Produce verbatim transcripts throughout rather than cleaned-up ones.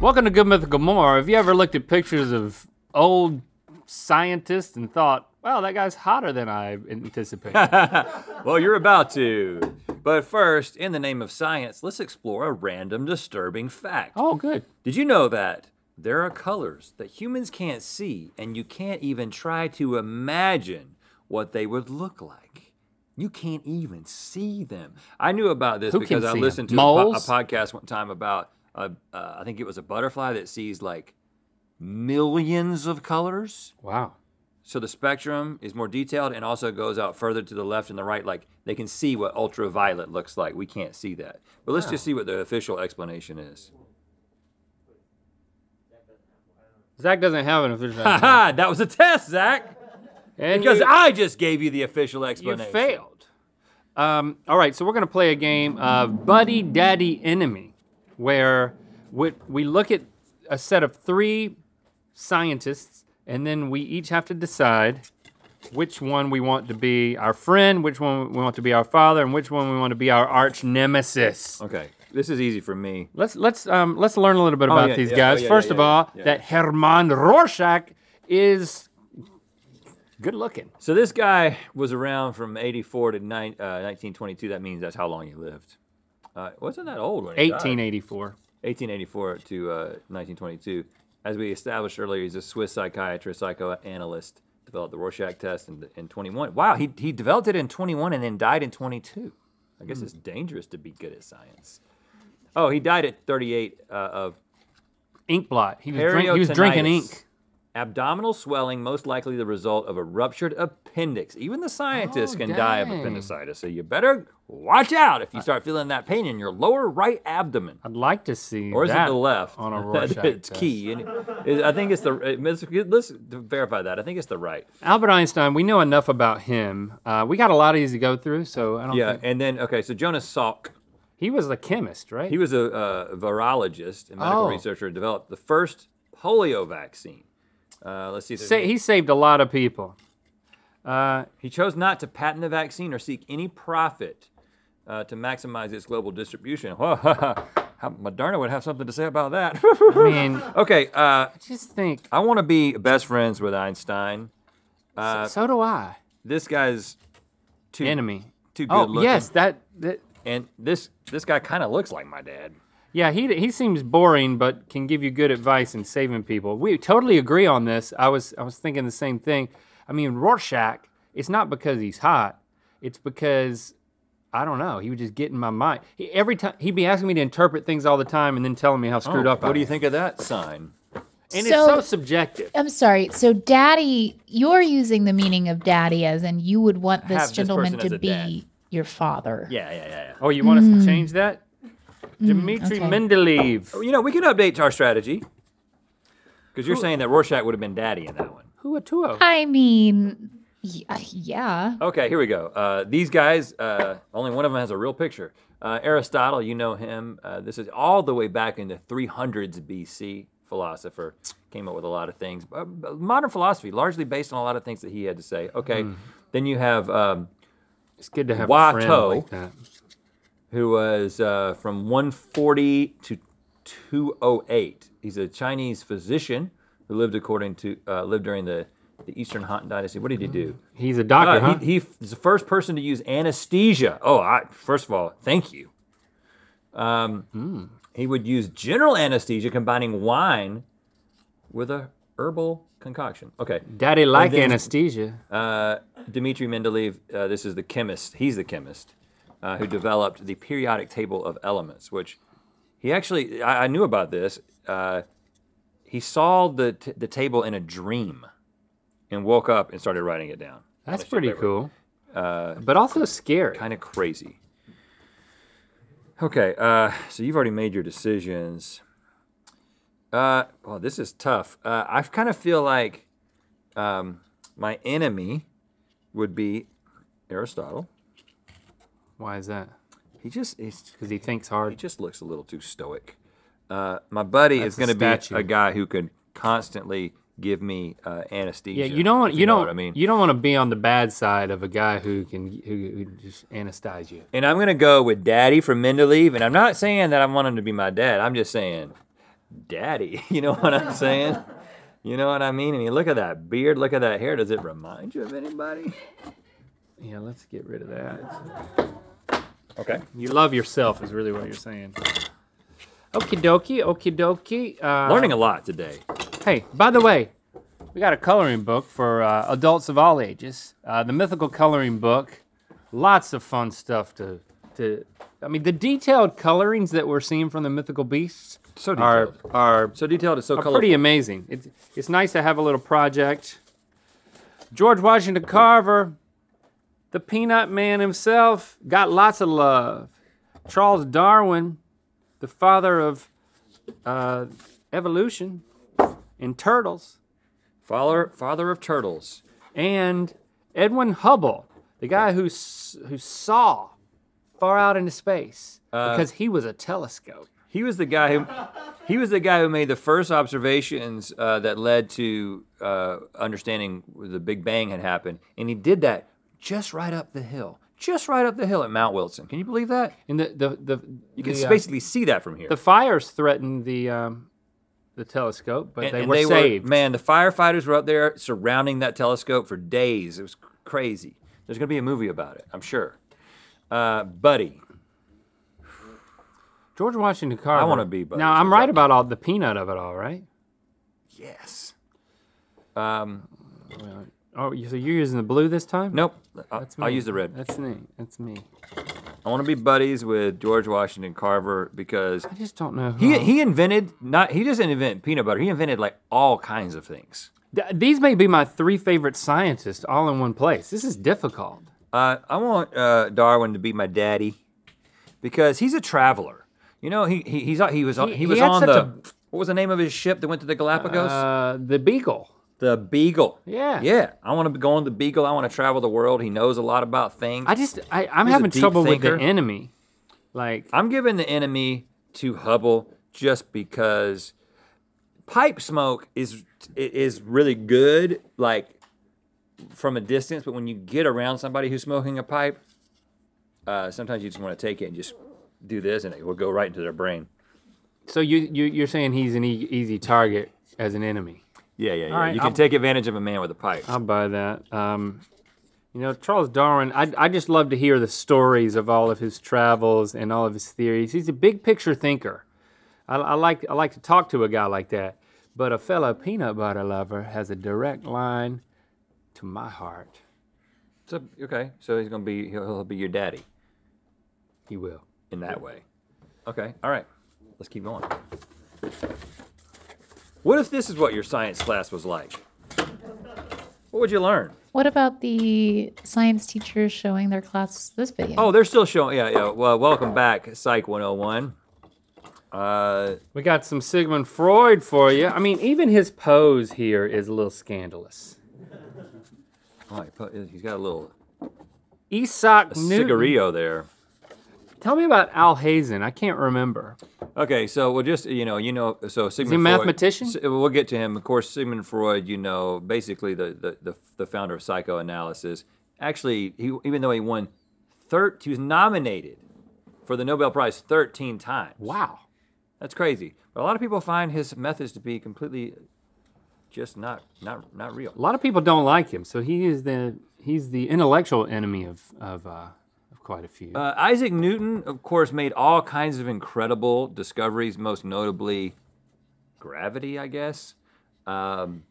Welcome to Good Mythical More. Have you ever looked at pictures of old scientists and thought, wow, that guy's hotter than I anticipated? Well, you're about to. But first, in the name of science, let's explore a random disturbing fact. Oh, good. Did you know that there are colors that humans can't see and you can't even try to imagine what they would look like? You can't even see them. I knew about this Who because I listened them? to a, a podcast one time about, a, uh, I think it was a butterfly that sees like millions of colors. Wow. So the spectrum is more detailed and also goes out further to the left and the right. Like they can see what ultraviolet looks like. We can't see that. But let's wow. just see what the official explanation is. Zach doesn't have an official explanation. Ha That was a test, Zach. And because you, I just gave you the official explanation. You failed. Um, all right, so we're gonna play a game of Buddy, Daddy, Enemy, where we, we look at a set of three scientists, and then we each have to decide which one we want to be our friend, which one we want to be our father, and which one we want to be our arch nemesis. Okay, this is easy for me. Let's let's um, let's learn a little bit about oh, yeah, these yeah, guys. Oh, yeah, First yeah, yeah, of all, yeah. that Hermann Rorschach is good looking. So this guy was around from eighty-four to nine, uh, nineteen twenty-two. That means that's how long he lived. Uh, wasn't that old when he eighteen eighty-four. Died? eighteen eighty-four to uh, nineteen twenty-two. As we established earlier, he's a Swiss psychiatrist, psychoanalyst, developed the Rorschach test in, in twenty-one. Wow, he, he developed it in twenty-one and then died in twenty-two. I guess mm. it's dangerous to be good at science. Oh, he died at thirty-eight uh, of ink blot. He was, drink, he was drinking ink. Abdominal swelling, most likely the result of a ruptured appendix. Even the scientists oh, can dang. die of appendicitis, so you better watch out if you start feeling that pain in your lower right abdomen. I'd like to see or is that it the left? On a Rorschach It's test. key. It, I think it's the, it, let's verify that. I think it's the right. Albert Einstein, we know enough about him. Uh, we got a lot of these to go through, so I don't Yeah, think... and then, okay, so Jonas Salk. He was a chemist, right? He was a uh, virologist and medical oh. researcher who developed the first polio vaccine. Uh, let's see. Sa any... He saved a lot of people. Uh, he chose not to patent the vaccine or seek any profit uh, to maximize its global distribution. Whoa, Moderna would have something to say about that. I mean, okay. Uh, I just think I want to be best friends with Einstein. Uh, so, so do I. This guy's too enemy. Too good oh, looking. Yes, that, that. And this this guy kind of looks like my dad. Yeah, he, he seems boring, but can give you good advice in saving people. We totally agree on this. I was I was thinking the same thing. I mean, Rorschach, it's not because he's hot. It's because, I don't know, he would just get in my mind. He, every time, he'd be asking me to interpret things all the time and then telling me how screwed oh, up I am. What do you think of that sign? And so, it's so subjective. I'm sorry, so daddy, you're using the meaning of daddy as in you would want this Have gentleman this to be dad. your father. Yeah, yeah, yeah, yeah. Oh, you want mm. us to change that? Dmitri okay. Mendeleev. Oh, you know, we can update our strategy. Because you're Who, saying that Rorschach would have been daddy in that one. Who a two of? I mean, yeah. Okay, here we go. Uh, these guys, uh, only one of them has a real picture. Uh, Aristotle, you know him. Uh, this is all the way back in the three hundreds B C philosopher. Came up with a lot of things. Uh, modern philosophy, largely based on a lot of things that he had to say. Okay, mm. then you have um, It's good to have Watteau, a friend like that. Who was uh, from one forty to two oh eight. He's a Chinese physician who lived according to uh, lived during the, the Eastern Han Dynasty. What did he do? He's a doctor, uh, huh? He, he's the first person to use anesthesia. Oh, I, first of all, thank you. Um, mm. He would use general anesthesia, combining wine with a herbal concoction. Okay. Daddy like then, anesthesia. Uh, Dmitri Mendeleev, uh, this is the chemist. He's the chemist. Uh, who developed the periodic table of elements, which he actually, I, I knew about this. Uh, he saw the t the table in a dream and woke up and started writing it down. That's pretty cool. Uh, but also scary. Kind of crazy. Okay, uh, so you've already made your decisions. Uh, well, this is tough. Uh, I kind of feel like um, my enemy would be Aristotle. Why is that? He just because he thinks hard. He just looks a little too stoic. Uh, my buddy That's is going to be a guy who could constantly give me uh, anesthesia. Yeah, you don't want you, you know don't I mean. You don't want to be on the bad side of a guy who can who, who just anesthetize you. And I'm going to go with Daddy from Mendeleev, and I'm not saying that I want him to be my dad. I'm just saying daddy. You know what I'm saying? You know what I mean? I mean, look at that beard. Look at that hair. Does it remind you of anybody? Yeah, let's get rid of that. Okay. You love yourself is really what you're saying. Okie dokie, okie dokie. Uh, Learning a lot today. Hey, by the way, we got a coloring book for uh, adults of all ages. Uh, the Mythical Coloring Book. Lots of fun stuff to, to, I mean, the detailed colorings that we're seeing from the mythical beasts so are, are so detailed, it's so colorful. Pretty amazing. It's, it's nice to have a little project. George Washington Carver, the Peanut Man himself, got lots of love. Charles Darwin, the father of uh, evolution and turtles. Father, father of turtles. And Edwin Hubble, the guy who, who saw far out into space uh, because he was a telescope. He was the guy who, he was the guy who made the first observations uh, that led to uh, understanding the Big Bang had happened. And he did that just right up the hill. Just right up the hill at Mount Wilson. Can you believe that? And the the, the you can the, basically uh, see that from here. The fires threatened the um, the telescope, but and, they and were they saved. Were, man, the firefighters were up there surrounding that telescope for days. It was crazy. There's gonna be a movie about it, I'm sure. Uh, buddy, George Washington Carver. I want to be Buddy. Now I'm right about all the peanut of it all, right? Yes. Um. Well, oh, so you're using the blue this time? Nope. That's me. I'll use the red. That's me. That's me. I want to be buddies with George Washington Carver because I just don't know. Who he he invented not he doesn't invent peanut butter. He invented like all kinds of things. Th these may be my three favorite scientists all in one place. This is difficult. Uh, I want uh, Darwin to be my daddy because he's a traveler. You know, he he he's he was on, he, he was he on the a, what was the name of his ship that went to the Galapagos? Uh, the Beagle. The Beagle. Yeah. Yeah. I want to go on the Beagle. I want to travel the world. He knows a lot about things. I just, I, I'm He's having trouble thinker. with the enemy. Like, I'm giving the enemy to Hubble just because pipe smoke is is really good, like from a distance, but when you get around somebody who's smoking a pipe, uh, sometimes you just want to take it and just do this, and it will go right into their brain. So you, you you're saying he's an e easy target as an enemy. Yeah, yeah, yeah. Right, you can I'll, take advantage of a man with a pipe. I'll buy that. Um, you know, Charles Darwin, I, I just love to hear the stories of all of his travels and all of his theories. He's a big picture thinker. I, I, like, I like to talk to a guy like that. But a fellow peanut butter lover has a direct line to my heart. So, okay, so he's gonna be, he'll, he'll be your daddy. He will. In that way. Okay, all right, let's keep going. What if this is what your science class was like? What would you learn? What about the science teachers showing their class this video? Oh, they're still showing, yeah, yeah. Well, welcome back, Psych one oh one. Uh, we got some Sigmund Freud for you. I mean, even his pose here is a little scandalous. Oh, he's got a little Isaac Newton cigarillo there. Tell me about Al Hazen. I can't remember. Okay, so we'll just, you know, you know, so Sigmund Freud. Is he a mathematician? Freud, we'll get to him. Of course, Sigmund Freud, you know, basically the, the, the, the founder of psychoanalysis. Actually, he, even though he won, thir he was nominated for the Nobel Prize thirteen times. Wow. That's crazy. But a lot of people find his methods to be completely just not, not, not real. A lot of people don't like him, so he is the, he's the intellectual enemy of, of uh, quite a few. Uh, Isaac Newton, of course, made all kinds of incredible discoveries, most notably gravity, I guess. Um,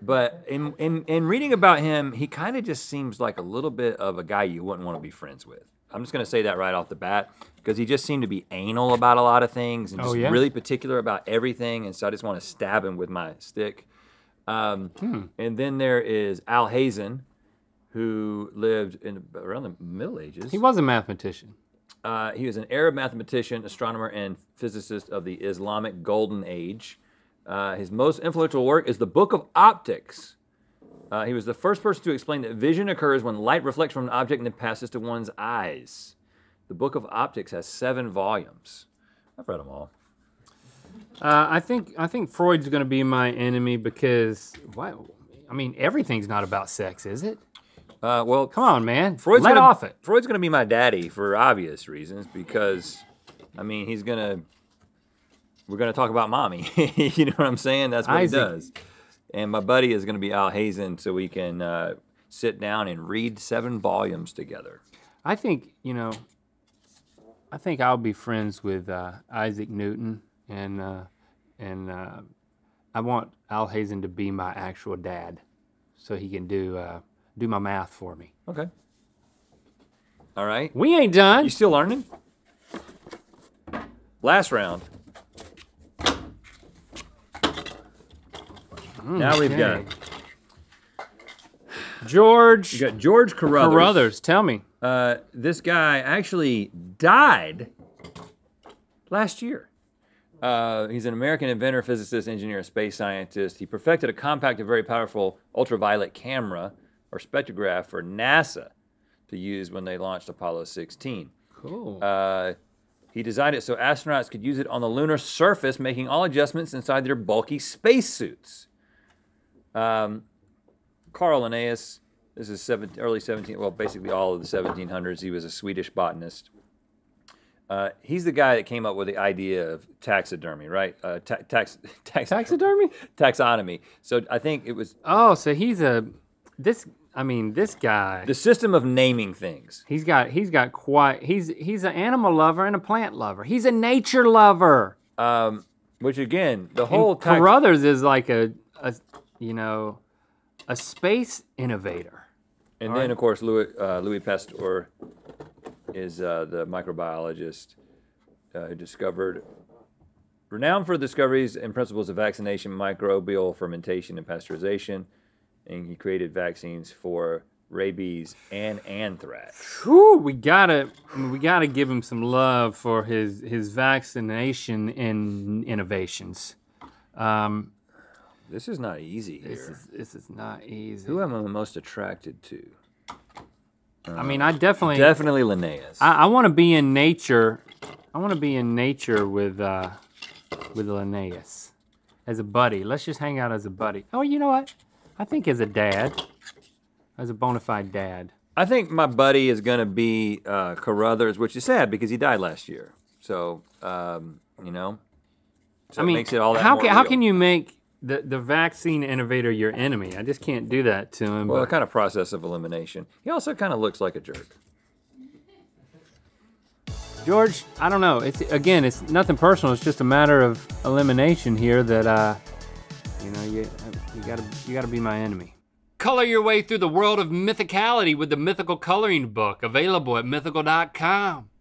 but in, in, in reading about him, he kind of just seems like a little bit of a guy you wouldn't want to be friends with. I'm just gonna say that right off the bat, because he just seemed to be anal about a lot of things and just oh, yeah? really particular about everything, and so I just want to stab him with my stick. Um, hmm. And then there is Al Hazen, who lived in around the Middle Ages. He was a mathematician. Uh, he was an Arab mathematician, astronomer, and physicist of the Islamic Golden Age. Uh, his most influential work is the Book of Optics. Uh, he was the first person to explain that vision occurs when light reflects from an object and then passes to one's eyes. The Book of Optics has seven volumes. I've read them all. Uh, I think I think Freud's gonna be my enemy because, why, I mean, everything's not about sex, is it? Uh, well, come on, man. Freud's Let gonna, off it. Freud's gonna be my daddy for obvious reasons because, I mean, he's gonna we're going to talk about mommy. You know what I'm saying? That's what Isaac. He does. And my buddy is going to be Al Hazen, so we can uh, sit down and read seven volumes together. I think, you know, I think I'll be friends with uh, Isaac Newton, and uh, and uh, I want Al Hazen to be my actual dad, so he can do uh, do my math for me. Okay. All right. We ain't done. You still learning? Last round. Mm, now we've okay. got George. We got George Carruthers. Carruthers, tell me. Uh, this guy actually died last year. Uh, he's an American inventor, physicist, engineer, space scientist. He perfected a compact and very powerful ultraviolet camera or spectrograph for NASA to use when they launched Apollo sixteen. Cool. Uh, he designed it so astronauts could use it on the lunar surface, making all adjustments inside their bulky spacesuits. Um, Carl Linnaeus, this is seven, early seventeen, well, basically all of the seventeen hundreds. He was a Swedish botanist. Uh, he's the guy that came up with the idea of taxidermy, right? Uh, ta tax, tax, taxidermy? Taxonomy. So I think it was... Oh, so he's a... This, I mean, this guy... The system of naming things. He's got, he's got quite... He's, he's an animal lover and a plant lover. He's a nature lover. Um, which again, the whole... Tax Carruthers is like a... a you know, a space innovator. And All then, right. of course, Louis, uh, Louis Pasteur is uh, the microbiologist uh, who discovered, renowned for discoveries and principles of vaccination, microbial fermentation, and pasteurization. And he created vaccines for rabies and anthrax. Whew, we gotta, we gotta give him some love for his his vaccination and innovations. Um, This is not easy here. This is, this is not easy. Who am I the most attracted to? Um, I mean, I definitely... Definitely Linnaeus. I, I want to be in nature. I want to be in nature with uh, with Linnaeus as a buddy. Let's just hang out as a buddy. Oh, you know what? I think as a dad, as a bona fide dad. I think my buddy is going to be uh, Carruthers, which is sad because he died last year. So, um, you know, so I mean, it makes it all that how can, how can you make... The, the vaccine innovator, your enemy. I just can't do that to him. Well, but... the kind of process of elimination. He also kind of looks like a jerk. George, I don't know. It's again, it's nothing personal. It's just a matter of elimination here. That uh, you know, you you gotta you gotta be my enemy. Color your way through the world of mythicality with the Mythical Coloring Book, available at mythical dot com.